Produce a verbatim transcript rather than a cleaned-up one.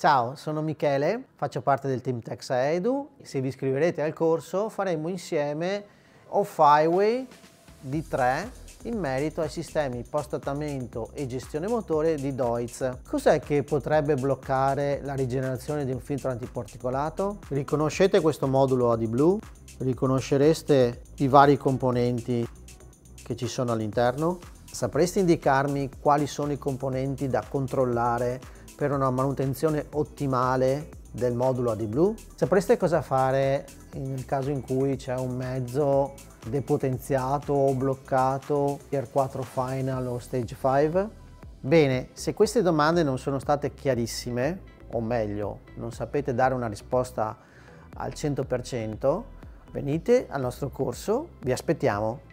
Ciao, sono Michele, faccio parte del Team TEXAEDU. Se vi iscriverete al corso faremo insieme Off Highway D tre in merito ai sistemi post-trattamento e gestione motore di Deutz. Cos'è che potrebbe bloccare la rigenerazione di un filtro antiparticolato? Riconoscete questo modulo AdBlue? Riconoscereste i vari componenti che ci sono all'interno? Sapreste indicarmi quali sono i componenti da controllare per una manutenzione ottimale del modulo AdBlue? Sapreste cosa fare nel caso in cui c'è un mezzo depotenziato o bloccato, Tier quattro Final o Stage cinque? Bene, se queste domande non sono state chiarissime, o meglio, non sapete dare una risposta al cento per cento, venite al nostro corso, vi aspettiamo.